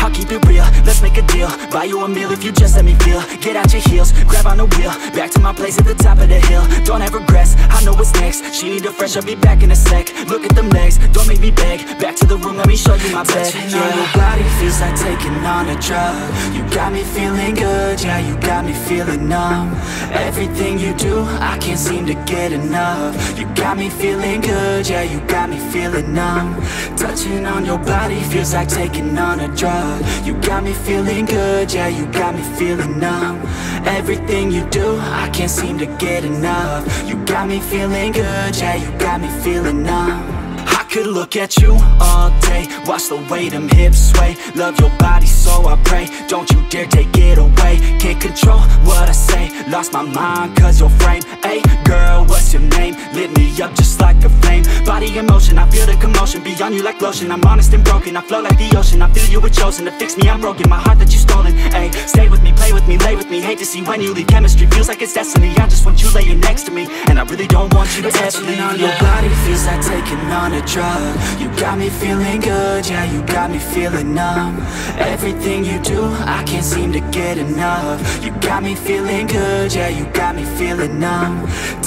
I'll keep it real, let's make a deal. Buy you a meal if you just let me feel. Get out your heels, grab on the wheel. Back to my place at the top of the hill. Don't have regrets, I know what's next. She need a fresh, I'll be back in a sec. Look at them legs, don't make me beg. Back to the room, let me show you my bed. Touching on your body feels like taking on a drug. You got me feeling good, yeah, you got me feeling numb. Everything you do, I can't seem to get enough. You got me feeling good, yeah, you got me feeling numb. Touching on your body feels like taking on a drug. You got me feeling good, yeah, you got me feeling numb. Everything you do, I can't seem to get enough. You got me feeling good, yeah, you got me feeling numb. I could look at you all day, watch the way them hips sway. Love your body so I pray, don't you dare take it away. Can't control what I say, lost my mind cause your frame. Ay, girl, what's your name? Lit me up just like a flame. Body in motion, I feel the commotion. Beyond you like lotion, I'm honest and broken. I flow like the ocean, I feel you were chosen. To fix me, I'm broken, my heart that you stolen. Ay, stay with me, play with me, lay with me. Hate to see when you leave, chemistry feels like it's destiny. I just want you laying next to me, and I really don't want you to ever leave. On your body feels like taking on a drug. You got me feeling good, yeah, you got me feeling numb. Everything you do, I can't seem to get enough. You got me feeling good, yeah, you got me feeling numb.